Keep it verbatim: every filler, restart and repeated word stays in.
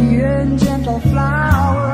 and gentle flower.